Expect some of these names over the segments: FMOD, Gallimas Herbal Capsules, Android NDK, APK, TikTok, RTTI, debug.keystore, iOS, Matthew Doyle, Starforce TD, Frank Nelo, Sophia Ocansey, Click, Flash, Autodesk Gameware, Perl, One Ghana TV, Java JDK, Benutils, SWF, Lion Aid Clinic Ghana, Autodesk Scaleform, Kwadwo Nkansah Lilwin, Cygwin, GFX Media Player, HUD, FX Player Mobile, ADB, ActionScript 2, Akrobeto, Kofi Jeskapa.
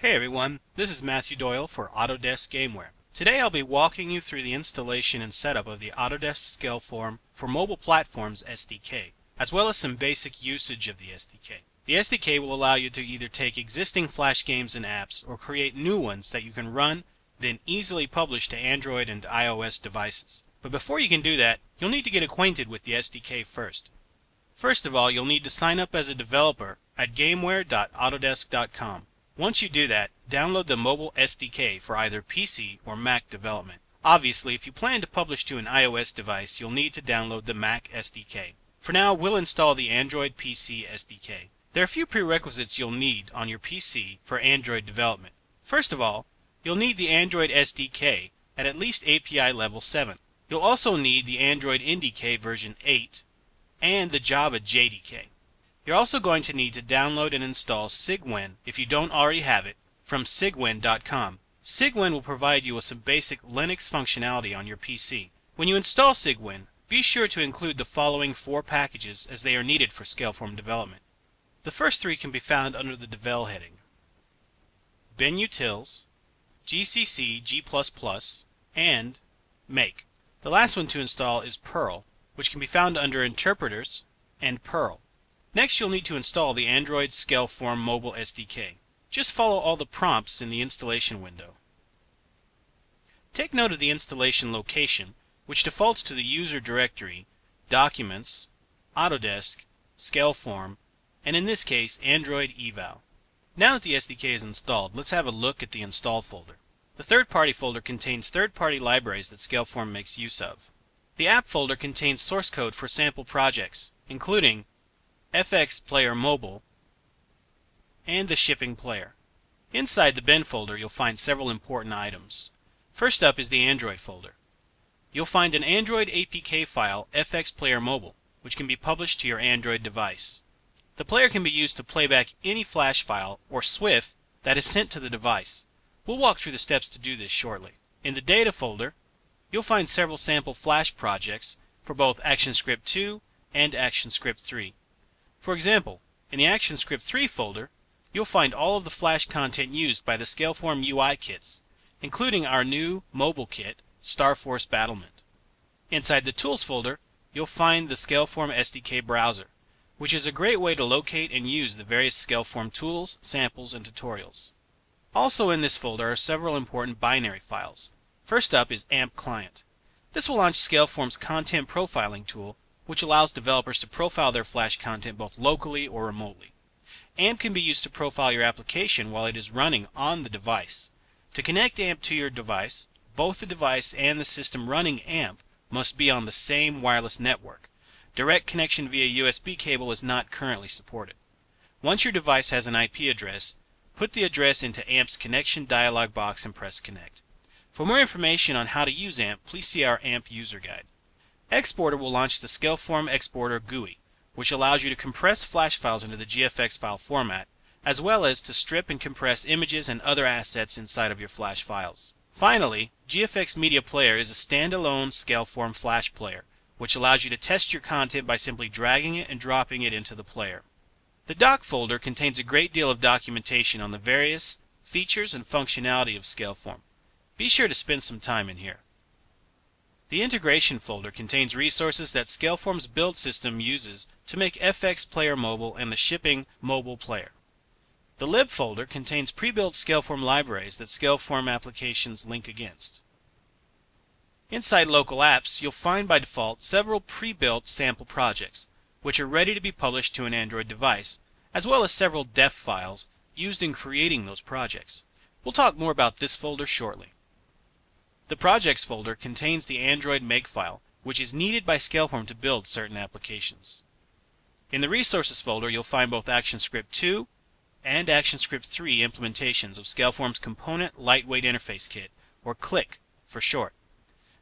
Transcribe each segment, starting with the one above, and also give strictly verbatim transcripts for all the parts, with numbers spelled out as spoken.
Hey everyone, this is Matthew Doyle for Autodesk Gameware. Today I'll be walking you through the installation and setup of the Autodesk Scaleform for Mobile Platforms S D K, as well as some basic usage of the S D K. The S D K will allow you to either take existing Flash games and apps or create new ones that you can run, then easily publish to Android and iOS devices. But before you can do that, you'll need to get acquainted with the S D K first. First of all, you'll need to sign up as a developer at gameware dot autodesk dot com. Once you do that, download the mobile S D K for either P C or Mac development. Obviously, if you plan to publish to an iOS device, you'll need to download the Mac S D K. For now, we'll install the Android P C S D K. There are a few prerequisites you'll need on your P C for Android development. First of all, you'll need the Android S D K at at least A P I level seven. You'll also need the Android N D K version eight and the Java J D K. You're also going to need to download and install Cygwin, if you don't already have it, from cygwin dot com. Cygwin will provide you with some basic Linux functionality on your P C. When you install Cygwin, be sure to include the following four packages as they are needed for Scaleform development. The first three can be found under the Devel heading: Benutils, G C C G plus plus, and Make. The last one to install is Perl, which can be found under Interpreters and Perl. Next, you'll need to install the Android Scaleform Mobile S D K. Just follow all the prompts in the installation window. Take note of the installation location, which defaults to the user directory, Documents, Autodesk, Scaleform, and in this case, Android Eval. Now that the S D K is installed, let's have a look at the Install folder. The third-party folder contains third-party libraries that Scaleform makes use of. The App folder contains source code for sample projects, including F X Player Mobile, and the shipping player. Inside the bin folder, you'll find several important items. First up is the Android folder. You'll find an Android A P K file, F X Player Mobile, which can be published to your Android device. The player can be used to playback any Flash file or S W F that is sent to the device. We'll walk through the steps to do this shortly. In the data folder, you'll find several sample Flash projects for both ActionScript two and ActionScript three. For example, in the ActionScript three folder, you'll find all of the Flash content used by the Scaleform U I kits, including our new mobile kit, Starforce Battlement. Inside the Tools folder, you'll find the Scaleform S D K browser, which is a great way to locate and use the various Scaleform tools, samples, and tutorials. Also in this folder are several important binary files. First up is A M P Client. This will launch Scaleform's content profiling tool, which allows developers to profile their Flash content both locally or remotely. A M P can be used to profile your application while it is running on the device. To connect A M P to your device, both the device and the system running A M P must be on the same wireless network. Direct connection via U S B cable is not currently supported. Once your device has an I P address, put the address into A M P's connection dialog box and press Connect. For more information on how to use A M P, please see our A M P user guide. Exporter will launch the Scaleform Exporter G U I, which allows you to compress Flash files into the G F X file format, as well as to strip and compress images and other assets inside of your Flash files. Finally, G F X Media Player is a standalone Scaleform Flash player, which allows you to test your content by simply dragging it and dropping it into the player. The Doc folder contains a great deal of documentation on the various features and functionality of Scaleform. Be sure to spend some time in here. The Integration folder contains resources that Scaleform's build system uses to make F X Player Mobile and the shipping mobile player. The Lib folder contains pre-built Scaleform libraries that Scaleform applications link against. Inside Local Apps, you'll find by default several pre-built sample projects, which are ready to be published to an Android device, as well as several def files used in creating those projects. We'll talk more about this folder shortly. The Projects folder contains the Android Makefile, which is needed by Scaleform to build certain applications. In the Resources folder, you'll find both ActionScript two and ActionScript three implementations of Scaleform's Component Lightweight Interface Kit, or Click for short.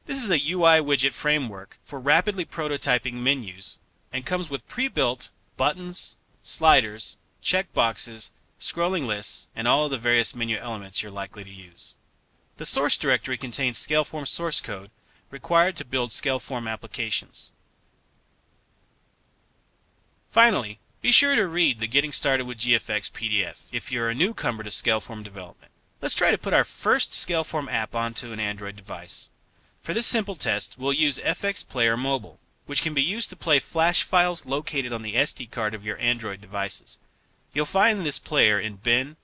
This is a U I widget framework for rapidly prototyping menus and comes with pre-built buttons, sliders, checkboxes, scrolling lists, and all of the various menu elements you're likely to use. The source directory contains Scaleform source code required to build Scaleform applications. Finally, Be sure to read the Getting Started with G F X P D F if you're a newcomer to Scaleform development. Let's try to put our first Scaleform app onto an Android device. For this simple test, we'll use F X Player Mobile, which can be used to play Flash files located on the S D card of your Android devices. You'll find this player in Bin,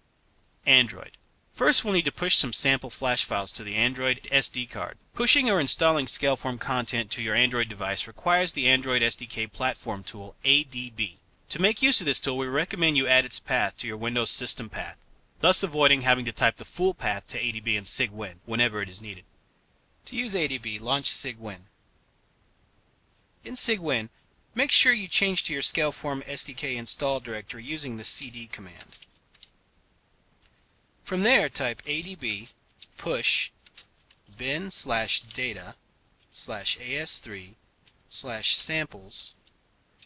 Android. First, we'll need to push some sample Flash files to the Android S D card. Pushing or installing Scaleform content to your Android device requires the Android S D K platform tool, A D B. To make use of this tool, we recommend you add its path to your Windows system path, thus avoiding having to type the full path to A D B and Cygwin whenever it is needed. To use A D B, launch Cygwin. In Cygwin, make sure you change to your Scaleform S D K install directory using the C D command. From there, type A D B push bin slash data slash A S three slash samples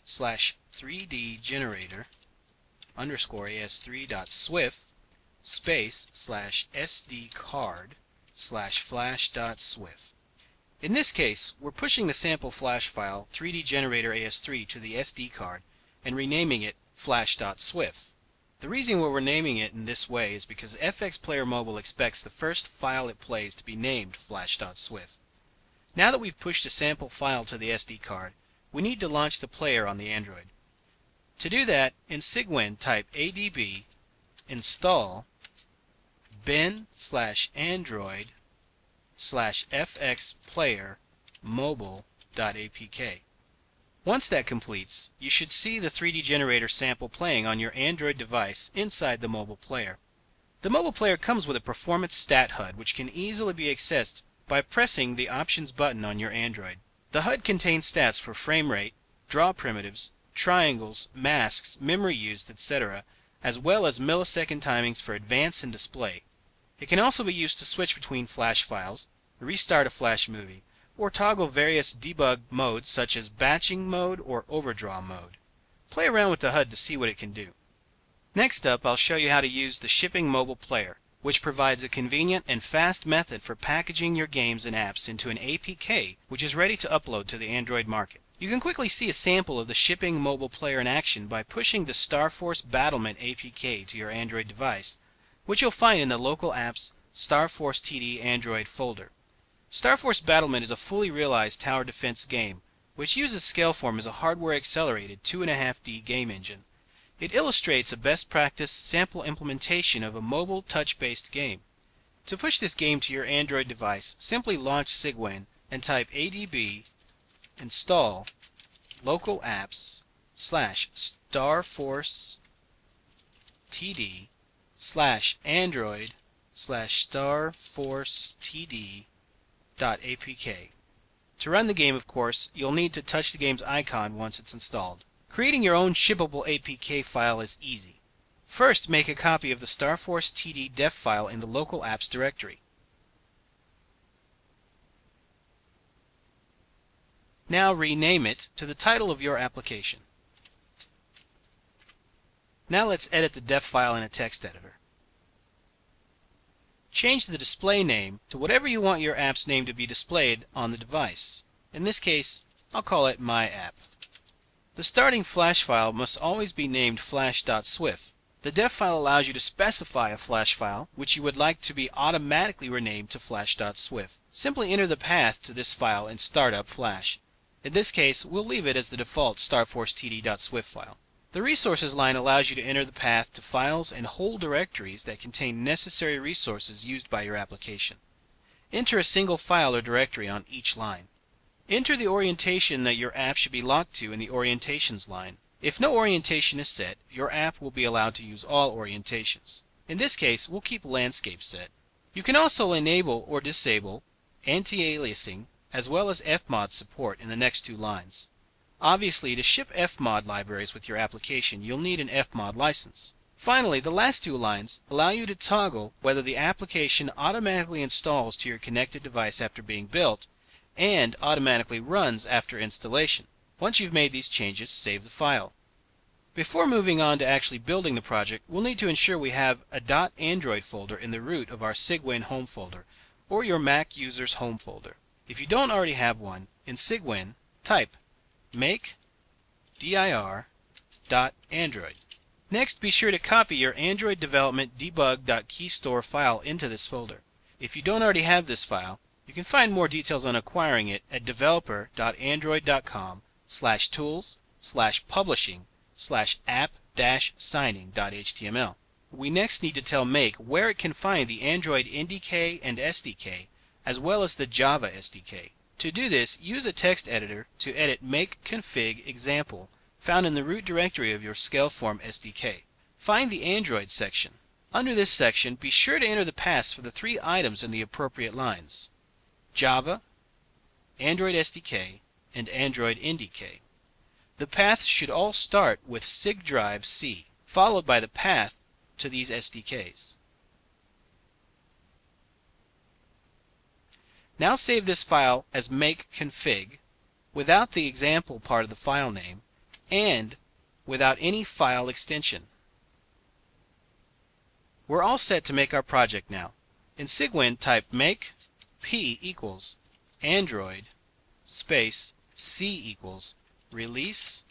slash three D generator underscore A S three dot S W F space slash S D card slash flash dot S W F. In this case, we're pushing the sample Flash file three D generator A S three to the S D card and renaming it flash dot S W F. The reason we're renaming it in this way is because F X Player Mobile expects the first file it plays to be named flash dot S W F. Now that we've pushed a sample file to the S D card, we need to launch the player on the Android. To do that, in Cygwin, type A D B install bin slash android slash fxplayermobile.apk. Once that completes, you should see the three D generator sample playing on your Android device inside the mobile player. The mobile player comes with a performance stat H U D, which can easily be accessed by pressing the Options button on your Android. The H U D contains stats for frame rate, draw primitives, triangles, masks, memory used, et cetera, as well as millisecond timings for advance and display. It can also be used to switch between Flash files, restart a Flash movie, or toggle various debug modes such as batching mode or overdraw mode. Play around with the H U D to see what it can do. Next up, I'll show you how to use the Shipping Mobile Player, which provides a convenient and fast method for packaging your games and apps into an A P K, which is ready to upload to the Android market. You can quickly see a sample of the Shipping Mobile Player in action by pushing the Starforce Battlement A P K to your Android device, which you'll find in the Local Apps Starforce T D Android folder. Starforce Battlement is a fully realized tower defense game, which uses Scaleform as a hardware-accelerated two point five D game engine. It illustrates a best practice sample implementation of a mobile touch-based game. To push this game to your Android device, simply launch Cygwin and type A D B install local apps slash Starforce T D slash android slash starforce td dot apk. To run the game, of course, you'll need to touch the game's icon once it's installed. Creating your own shippable A P K file is easy. First, make a copy of the Starforce T D def file in the local apps directory. Now rename it to the title of your application. Now let's edit the def file in a text editor. Change the display name to whatever you want your app's name to be displayed on the device. In this case, I'll call it My App. The starting Flash file must always be named flash dot S W F. The def file allows you to specify a Flash file which you would like to be automatically renamed to flash dot S W F. Simply enter the path to this file and start up Flash. In this case, we'll leave it as the default starforce T D dot S W F file. The Resources line allows you to enter the path to files and whole directories that contain necessary resources used by your application. Enter a single file or directory on each line. Enter the orientation that your app should be locked to in the Orientations line. If no orientation is set, your app will be allowed to use all orientations. In this case, we'll keep Landscape set. You can also enable or disable anti-aliasing as well as F M O D support in the next two lines. Obviously, to ship F M O D libraries with your application, you'll need an F M O D license. Finally, the last two lines allow you to toggle whether the application automatically installs to your connected device after being built and automatically runs after installation. Once you've made these changes, save the file. Before moving on to actually building the project, we'll need to ensure we have a .android folder in the root of our Cygwin home folder or your Mac user's home folder. If you don't already have one, in Cygwin, type make dir debug dot android. Next, be sure to copy your Android development debug dot keystore file into this folder. If you don't already have this file, you can find more details on acquiring it at developer dot android dot com slash tools slash publishing slash app dash signing dot h t m l. We next need to tell Make where it can find the Android N D K and S D K, as well as the Java S D K. To do this, use a text editor to edit Make config example found in the root directory of your Scaleform S D K. Find the Android section. Under this section, be sure to enter the paths for the three items in the appropriate lines: Java, Android S D K, and Android N D K. The paths should all start with SIGDrive C, followed by the path to these S D Ks. Now save this file as make config without the example part of the file name and without any file extension. We're all set to make our project now. In Cygwin, type make p equals Android space c equals release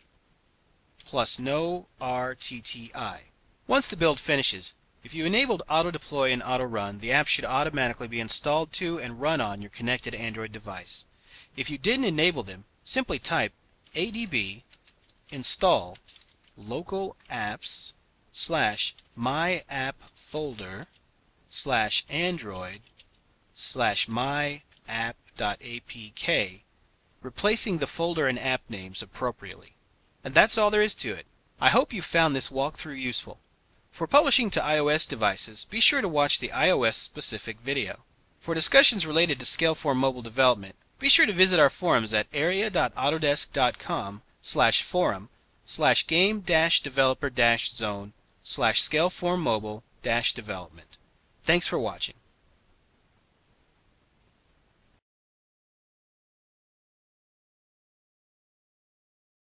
plus no R T T I. Once the build finishes, if you enabled auto deploy and auto run, the app should automatically be installed to and run on your connected Android device. If you didn't enable them, simply type A D B install local apps slash my app folder slash android slash my app.apk, replacing the folder and app names appropriately. And that's all there is to it. I hope you found this walkthrough useful. For publishing to iOS devices, be sure to watch the iOS specific video. For discussions related to Scaleform mobile development, be sure to visit our forums at area dot autodesk dot com slash forum slash game dash developer dash zone slash Scaleform mobile dash development. Thanks for watching.